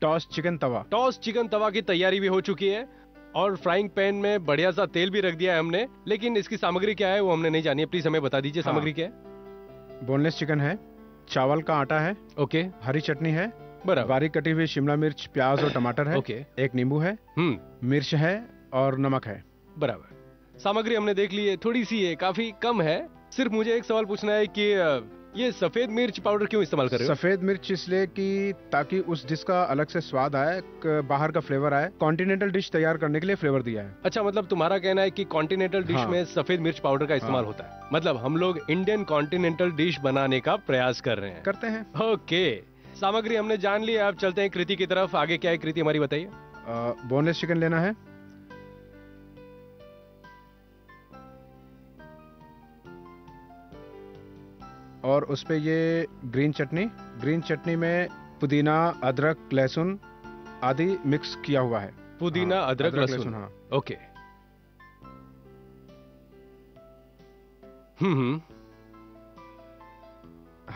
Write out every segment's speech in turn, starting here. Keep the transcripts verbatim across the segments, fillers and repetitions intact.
Toss chicken tawa. Toss chicken tawa की तैयारी भी हो चुकी है और फ्राइंग पैन में बढ़िया सा तेल भी रख दिया है हमने, लेकिन इसकी सामग्री क्या है वो हमने नहीं जानी है। प्लीज हमें बता दीजिए सामग्री क्या है। बोनलेस चिकन है, चावल का आटा है, ओके, हरी चटनी है, बराबर, बारीक कटी हुई शिमला मिर्च, प्याज और टमाटर है, ओके, एक नींबू है, मिर्च है और नमक है, बराबर। सामग्री हमने देख ली है, थोड़ी सी है, काफी कम है। सिर्फ मुझे एक सवाल पूछना है कि ये सफेद मिर्च पाउडर क्यों इस्तेमाल कर रहे हो? सफेद मिर्च इसलिए कि ताकि उस डिश का अलग से स्वाद आए, बाहर का फ्लेवर आए। कॉन्टिनेंटल डिश तैयार करने के लिए फ्लेवर दिया है। अच्छा, मतलब तुम्हारा कहना है कि कॉन्टिनेंटल डिश हाँ। में सफेद मिर्च पाउडर का इस्तेमाल हाँ। होता है। मतलब हम लोग इंडियन कॉन्टिनेंटल डिश बनाने का प्रयास कर रहे हैं करते हैं ओके, सामग्री हमने जान ली है। आप चलते हैं कृति की तरफ। आगे क्या है कृति, हमारी बताइए। बोनलेस चिकन लेना है, और उस पे ये ग्रीन चटनी, ग्रीन चटनी में पुदीना, अदरक, लहसुन आदि मिक्स किया हुआ है। पुदीना, हाँ, अदरक, लहसुन, हाँ, ओके। हम्म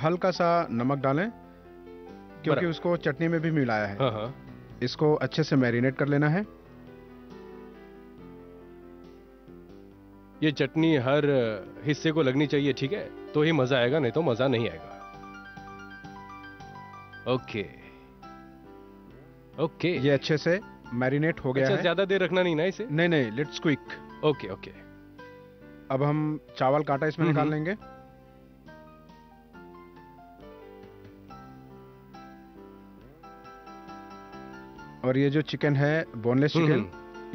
हल्का सा नमक डालें क्योंकि उसको चटनी में भी मिलाया है। हाँ, इसको अच्छे से मैरिनेट कर लेना है। ये चटनी हर हिस्से को लगनी चाहिए, ठीक है, तो ही मजा आएगा, नहीं तो मजा नहीं आएगा। ओके ओके, ये अच्छे से मैरिनेट हो गया अच्छा, है। ज्यादा देर रखना नहीं ना इसे? नहीं नहीं, लेट्स क्विक। ओके ओके, अब हम चावल का आटा इसमें निकाल लेंगे। और ये जो चिकन है, बोनलेस चिकन,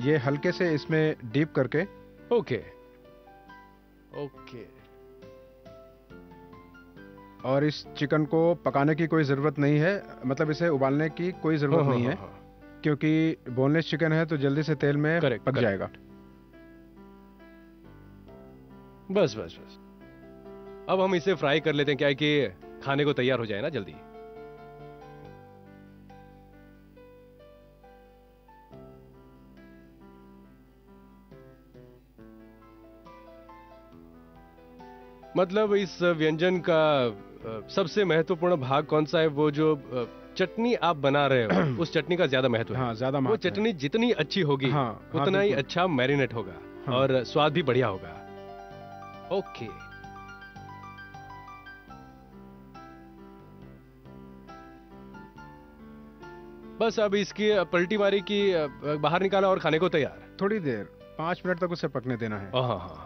ये हल्के से इसमें डीप करके, ओके ओके, और इस चिकन को पकाने की कोई ज़रूरत नहीं है, मतलब इसे उबालने की कोई ज़रूरत नहीं है, क्योंकि बोनलेस चिकन है तो जल्दी से तेल में correct, पक correct. जाएगा। बस बस बस, अब हम इसे फ्राई कर लेते हैं, क्या है कि खाने को तैयार हो जाए ना जल्दी। मतलब इस व्यंजन का सबसे महत्वपूर्ण भाग कौन सा है? वो जो चटनी आप बना रहे हो उस चटनी का ज्यादा महत्व है। हाँ, ज्यादा महत्व। वो चटनी जितनी अच्छी होगी हाँ, उतना हाँ, ही अच्छा मैरिनेट होगा हाँ, और स्वाद भी बढ़िया होगा। ओके, बस अब इसकी पलटी बारी की बाहर निकाला और खाने को तैयार। थोड़ी देर, पांच मिनट तक उसे पकने देना है। हाँ हाँ,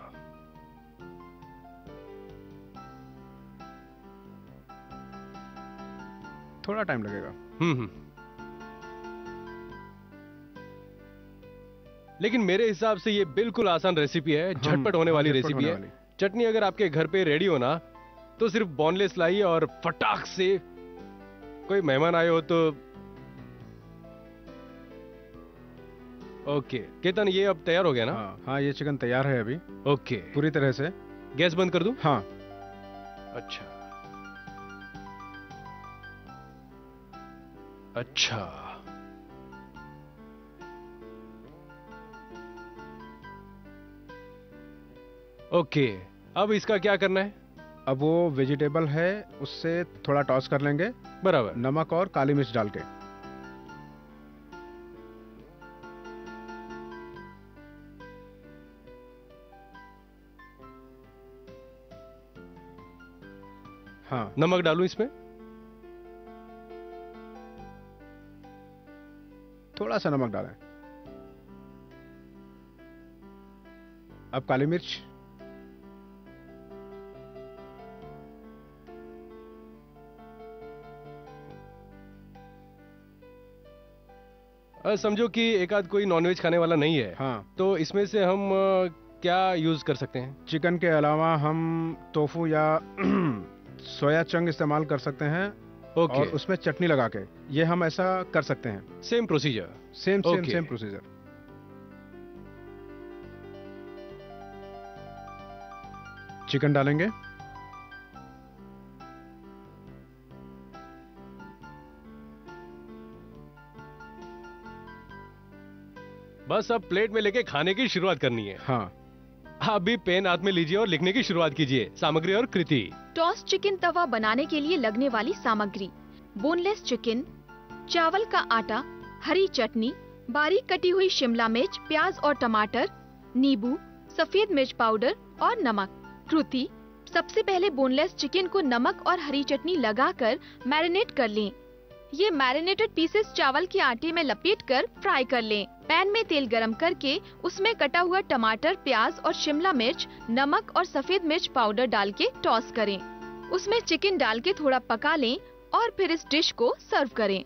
थोड़ा टाइम लगेगा, हम्म, लेकिन मेरे हिसाब से ये बिल्कुल आसान रेसिपी है, झटपट होने वाली रेसिपी है। चटनी अगर आपके घर पे रेडी हो ना, तो सिर्फ बोनलेस लाइए और फटाक से, कोई मेहमान आए हो तो। ओके केतन, ये अब तैयार हो गया ना? हाँ, हाँ, ये चिकन तैयार है अभी। ओके, पूरी तरह से। गैस बंद कर दूं? हाँ। अच्छा अच्छा, ओके, अब इसका क्या करना है? अब वो वेजिटेबल है, उससे थोड़ा टॉस कर लेंगे, बराबर, नमक और काली मिर्च डाल के। हाँ, नमक डालूं इसमें? थोड़ा सा नमक डालें। अब काली मिर्च, समझो कि एक आध कोई नॉनवेज खाने वाला नहीं है हाँ, तो इसमें से हम क्या यूज कर सकते हैं? चिकन के अलावा हम टोफू या सोया चंक इस्तेमाल कर सकते हैं। ओके, और उसमें चटनी लगा के ये हम ऐसा कर सकते हैं। Same procedure, same same same procedure. Chicken डालेंगे, बस अब प्लेट में लेके खाने की शुरुआत करनी है। हाँ, आप भी पेन हाथ में लीजिए और लिखने की शुरुआत कीजिए। सामग्री और कृति। टॉस चिकन तवा बनाने के लिए लगने वाली सामग्री: बोनलेस चिकन, चावल का आटा, हरी चटनी, बारीक कटी हुई शिमला मिर्च, प्याज और टमाटर, नींबू, सफेद मिर्च पाउडर और नमक। कृति, सबसे पहले बोनलेस चिकन को नमक और हरी चटनी लगाकर मैरिनेट कर लें। ये मैरिनेटेड पीसेस चावल के आटे में लपेटकर फ्राई कर लें। पैन में तेल गरम करके उसमें कटा हुआ टमाटर, प्याज और शिमला मिर्च, नमक और सफेद मिर्च पाउडर डाल के टॉस करें। उसमें चिकन डाल के थोड़ा पका लें और फिर इस डिश को सर्व करें।